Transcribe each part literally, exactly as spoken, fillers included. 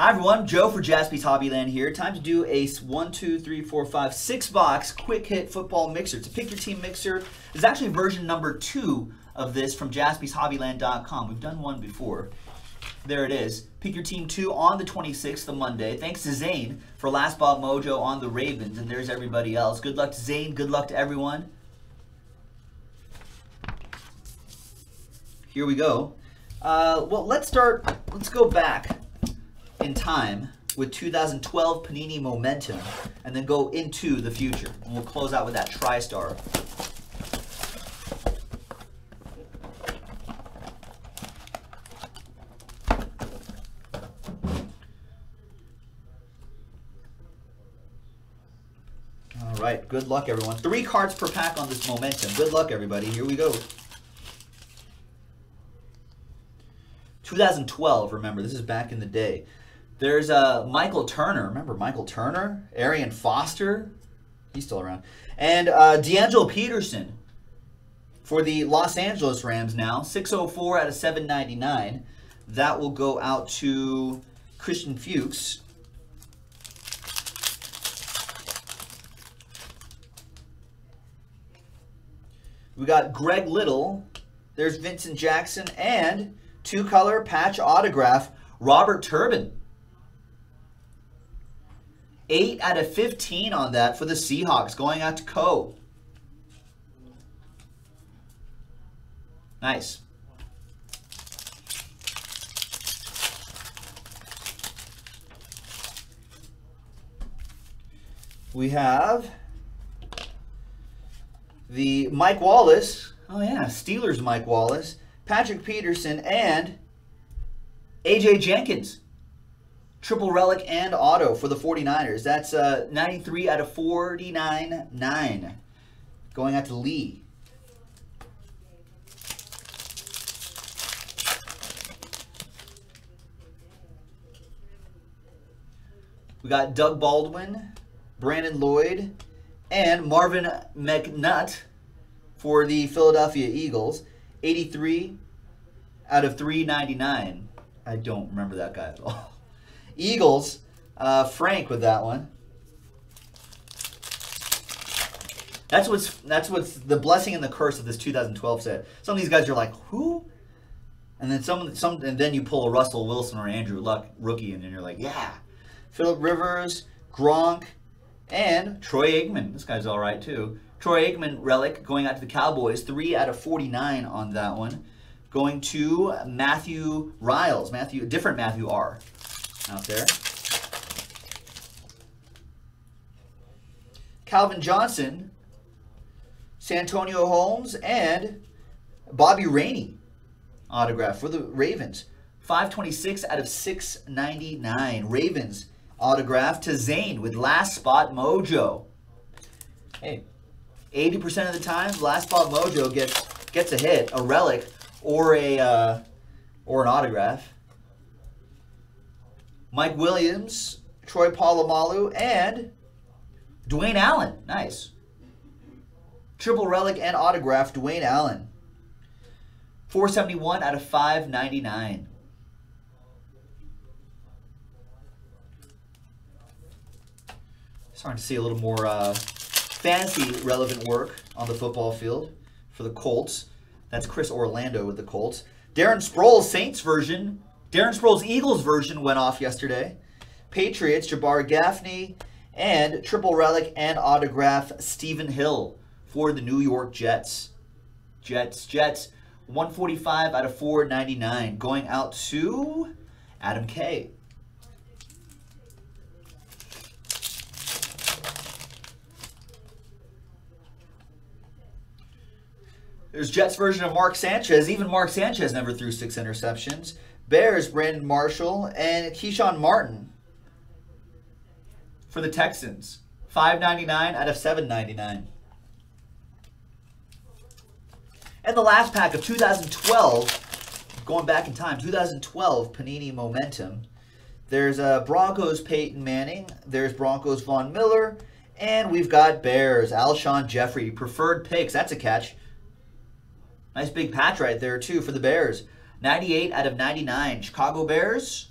Hi everyone, Joe for Jaspie's Hobbyland here. Time to do a one, two, three, four, five, six box quick hit football mixer. It's a pick your team mixer. There's actually version number two of this from Jaspys Hobbyland dot com. We've done one before. There it is. Pick your team two on the twenty-sixth, the Monday. Thanks to Zane for Last Bob Mojo on the Ravens, and there's everybody else. Good luck to Zane. Good luck to everyone. Here we go. Uh, well, let's start. Let's go back in time with two thousand twelve Panini Momentum and then go into the future. And we'll close out with that TriStar. All right, good luck everyone. Three cards per pack on this Momentum. Good luck everybody, here we go. two thousand twelve, remember, this is back in the day. There's uh, Michael Turner. Remember Michael Turner? Arian Foster. He's still around. And uh, D'Angelo Peterson for the Los Angeles Rams now. six oh four out of seven ninety-nine. That will go out to Christian Fuchs. We got Greg Little. There's Vincent Jackson. And two-color patch autograph, Robert Turbin. eight out of fifteen on that for the Seahawks, going out to Co. Nice. We have the Mike Wallace. Oh yeah, Steelers Mike Wallace, Patrick Peterson, and A J Jenkins. Triple relic and auto for the 49ers. That's uh, ninety-three out of forty-nine nine. Going out to Lee. We got Doug Baldwin, Brandon Lloyd, and Marvin McNutt for the Philadelphia Eagles. eighty-three out of three ninety-nine. I don't remember that guy at all. Eagles, uh, Frank with that one. That's what's that's what's the blessing and the curse of this two thousand twelve set. Some of these guys are like, who? And then some some and then you pull a Russell Wilson or Andrew Luck rookie, and then you're like, yeah. Phillip Rivers, Gronk, and Troy Aikman. This guy's all right too. Troy Aikman relic going out to the Cowboys. three out of forty-nine on that one. Going to Matthew Riles. Matthew, different Matthew R. out there. Calvin Johnson, Santonio Holmes, and Bobby Rainey autograph for the Ravens. five twenty-six out of six ninety-nine. Ravens autograph to Zane with Last Spot Mojo. Hey, eighty percent of the time, Last Spot Mojo gets gets a hit, a relic, or a uh, or an autograph. Mike Williams, Troy Polamalu, and Dwayne Allen. Nice. Triple relic and autograph, Dwayne Allen. four seventy-one out of five ninety-nine. Starting to see a little more uh, fancy relevant work on the football field for the Colts. That's Chris Orlando with the Colts. Darren Sproles, Saints version. Darren Sproles' Eagles version went off yesterday. Patriots, Jabbar Gaffney, and triple relic and autograph, Stephen Hill for the New York Jets. Jets, Jets, one forty-five out of four ninety-nine. Going out to Adam Kay. There's Jets version of Mark Sanchez. Even Mark Sanchez never threw six interceptions. Bears, Brandon Marshall, and Keyshawn Martin for the Texans. five ninety-nine out of seven ninety-nine. And the last pack of two thousand twelve, going back in time, two thousand twelve Panini Momentum. There's uh, Broncos Peyton Manning. There's Broncos Von Miller. And we've got Bears, Alshon Jeffrey. Preferred picks. That's a catch. Nice big patch right there, too, for the Bears. ninety-eight out of ninety-nine. Chicago Bears,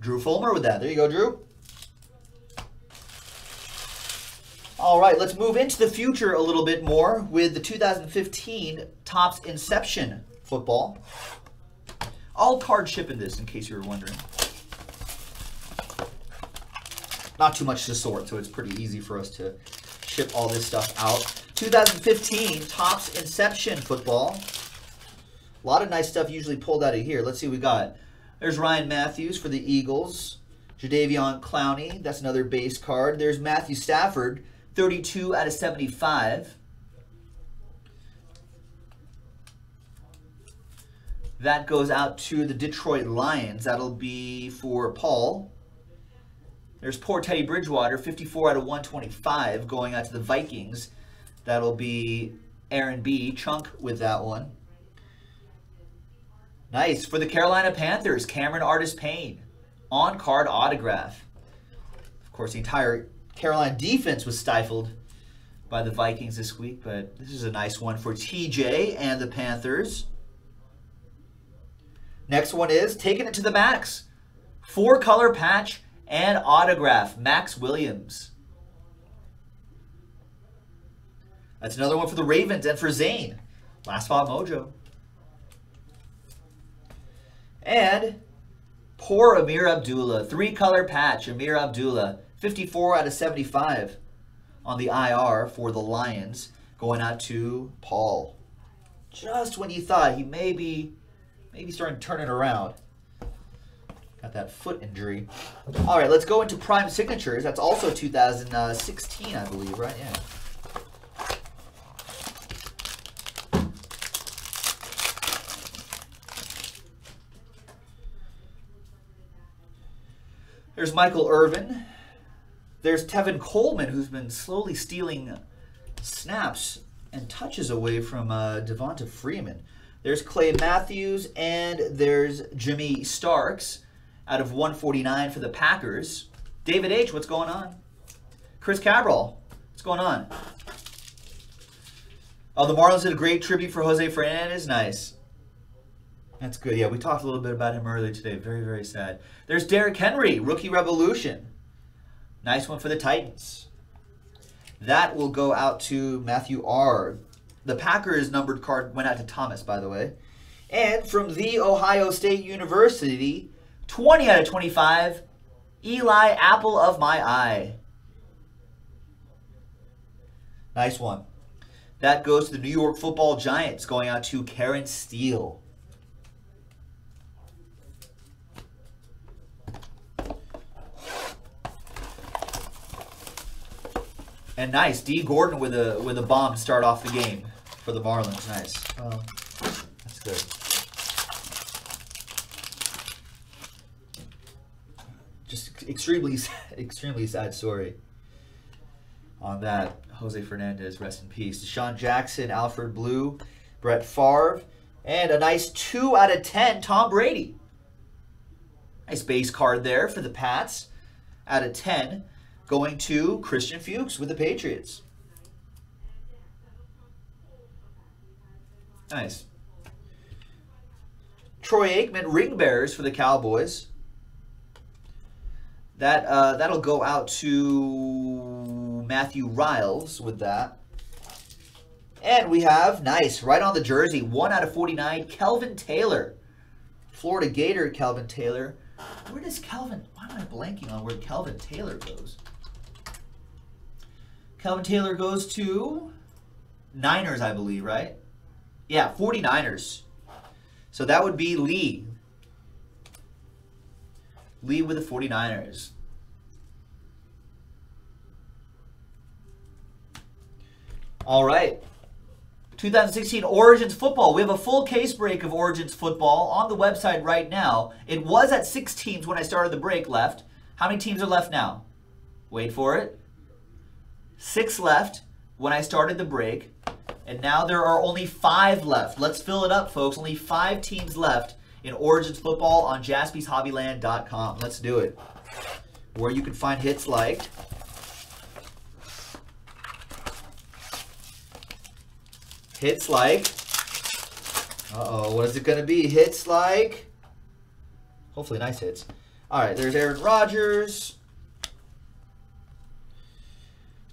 Drew Fulmer with that. There you go, Drew. All right, let's move into the future a little bit more with the two thousand fifteen Topps Inception football. All card ship in this, in case you were wondering. Not too much to sort, so it's pretty easy for us to ship all this stuff out. two thousand fifteen Topps Inception football. A lot of nice stuff usually pulled out of here. Let's see what we got. There's Ryan Matthews for the Eagles. Jadeveon Clowney, that's another base card. There's Matthew Stafford, thirty-two out of seventy-five. That goes out to the Detroit Lions. That'll be for Paul. There's poor Teddy Bridgewater, fifty-four out of one twenty-five, going out to the Vikings. That'll be Aaron B. Chunk with that one. Nice. For the Carolina Panthers, Cameron Artis Payne. On-card autograph. Of course, the entire Carolina defense was stifled by the Vikings this week, but this is a nice one for T J and the Panthers. Next one is taking it to the max. Four-color patch and autograph, Max Williams. That's another one for the Ravens and for Zane. Last Spot Mojo. And poor Amir Abdullah, three-color patch, Amir Abdullah, fifty-four out of seventy-five on the I R for the Lions, going out to Paul. Just when you thought he may be, maybe starting to turn it around. Got that foot injury. All right, let's go into Prime Signatures. That's also two thousand sixteen, I believe, right? Yeah. There's Michael Irvin. There's Tevin Coleman, who's been slowly stealing snaps and touches away from uh, Devonta Freeman. There's Clay Matthews, and there's Jimmy Starks out of one forty-nine for the Packers. David H., what's going on? Chris Cabral, what's going on? Oh, the Marlins did a great tribute for Jose Fernandez. Nice. That's good. Yeah, we talked a little bit about him earlier today. Very, very sad. There's Derrick Henry, Rookie Revolution. Nice one for the Titans. That will go out to Matthew R. The Packers numbered card went out to Thomas, by the way. And from The Ohio State University, twenty out of twenty-five, Eli, apple of my eye. Nice one. That goes to the New York Football Giants, going out to Karen Steele. And nice, D. Gordon with a with a bomb to start off the game for the Marlins. Nice. Oh, that's good. Just extremely, extremely sad story on that. Jose Fernandez, rest in peace. Deshaun Jackson, Alfred Blue, Brett Favre, and a nice two out of ten, Tom Brady. Nice base card there for the Pats, out of ten. Going to Christian Fuchs with the Patriots. Nice. Troy Aikman, ring bearers for the Cowboys. That, uh, that'll go out to Matthew Riles with that. And we have, nice, right on the jersey, one out of forty-nine, Kelvin Taylor. Florida Gator, Kelvin Taylor. Where does Kelvin, why am I blanking on where Kelvin Taylor goes? Kelvin Taylor goes to Niners, I believe, right? Yeah, forty-niners. So that would be Lee. Lee with the forty-niners. All right. two thousand sixteen Origins Football. We have a full case break of Origins Football on the website right now. It was at six teams when I started the break left. How many teams are left now? Wait for it. Six left when I started the break, and now there are only five left. Let's fill it up, folks. Only five teams left in Origins Football on Jaspys Hobbyland dot com. Let's do it. Where you can find hits like hits like uh-oh, what is it gonna be? Hits like, hopefully nice hits. All right, there's Aaron Rodgers,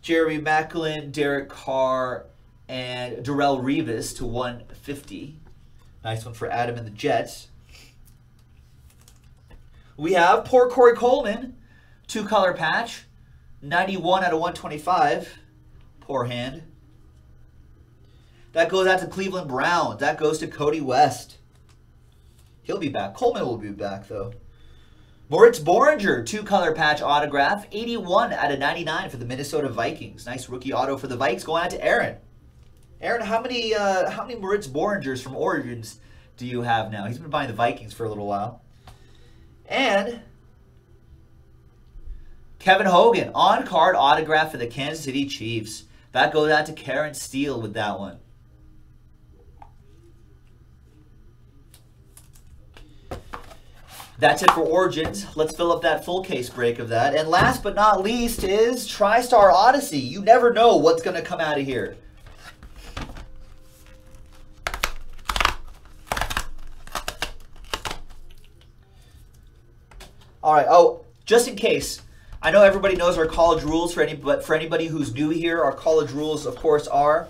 Jeremy Maclin, Derek Carr, and Darrelle Revis to one fifty. Nice one for Adam and the Jets. We have poor Corey Coleman, two-color patch, ninety-one out of one twenty-five. Poor hand. That goes out to Cleveland Browns. That goes to Cody West. He'll be back. Coleman will be back, though. Moritz Borringer, two-color patch autograph, eighty-one out of ninety-nine for the Minnesota Vikings. Nice rookie auto for the Vikes going out to Aaron. Aaron, how many uh, how many Moritz Borringers from Origins do you have now? He's been buying the Vikings for a little while. And Kevin Hogan, on-card autograph for the Kansas City Chiefs. That goes out to Karen Steele with that one. That's it for Origins. Let's fill up that full case break of that. And last but not least is TriStar Odyssey. You never know what's going to come out of here. All right. Oh, just in case. I know everybody knows our college rules, for any, but for anybody who's new here, our college rules, of course, are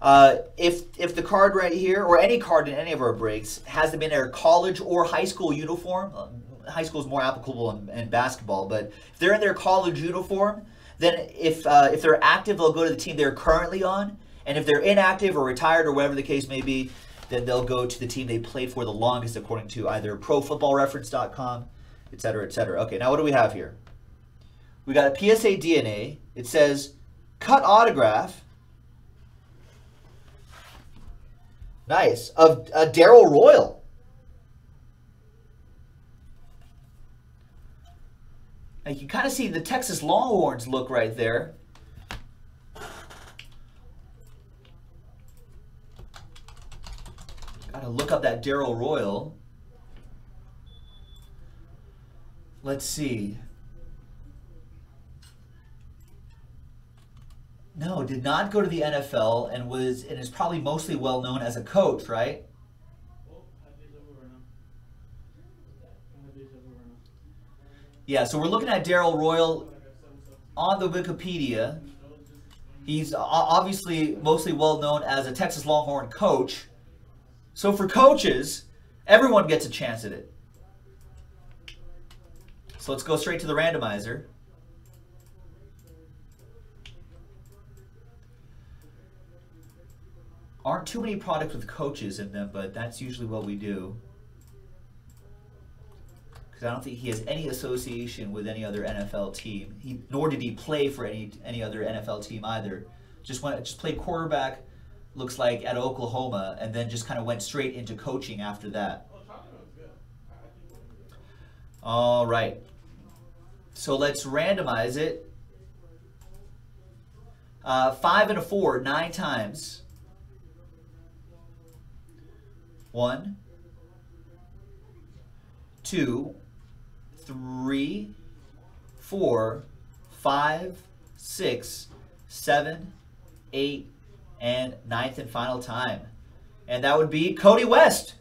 uh, if if the card right here, or any card in any of our breaks, has them in their college or high school uniform. Uh, high school is more applicable in, in basketball, but if they're in their college uniform, then if uh, if they're active, they'll go to the team they're currently on, and if they're inactive or retired or whatever the case may be, then they'll go to the team they played for the longest, according to either pro football reference dot com, et cetera, et cetera. Okay, now what do we have here? We got a P S A D N A. It says cut autograph. Nice. Of uh, Daryl Royal. Now you can kind of see the Texas Longhorns look right there. Gotta look up that Daryl Royal. Let's see. No, did not go to the N F L and was and is probably mostly well known as a coach, right? Yeah, so we're looking at Daryl Royal on the Wikipedia. He's obviously mostly well known as a Texas Longhorn coach. So for coaches, everyone gets a chance at it. So let's go straight to the randomizer. Aren't too many products with coaches in them, but that's usually what we do. Because I don't think he has any association with any other N F L team. He, nor did he play for any any other N F L team either. Just went, just played quarterback, looks like, at Oklahoma, and then just kind of went straight into coaching after that. All right. So let's randomize it. Uh, five and a four, nine times. One, two, three, four, five, six, seven, eight, and ninth and final time. And that would be Cody West.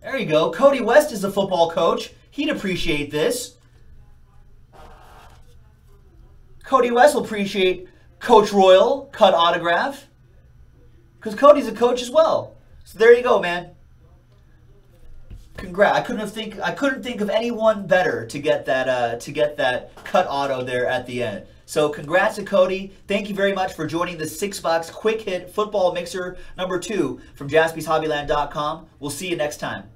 There you go. Cody West is a football coach. He'd appreciate this. Cody West will appreciate Coach Royal cut autograph because Cody's a coach as well. So there you go, man. Congrats! I couldn't have think I couldn't think of anyone better to get that uh, to get that cut auto there at the end. So congrats to Cody. Thank you very much for joining the six box quick hit football mixer number two from Jaspys Hobbyland dot com. We'll see you next time.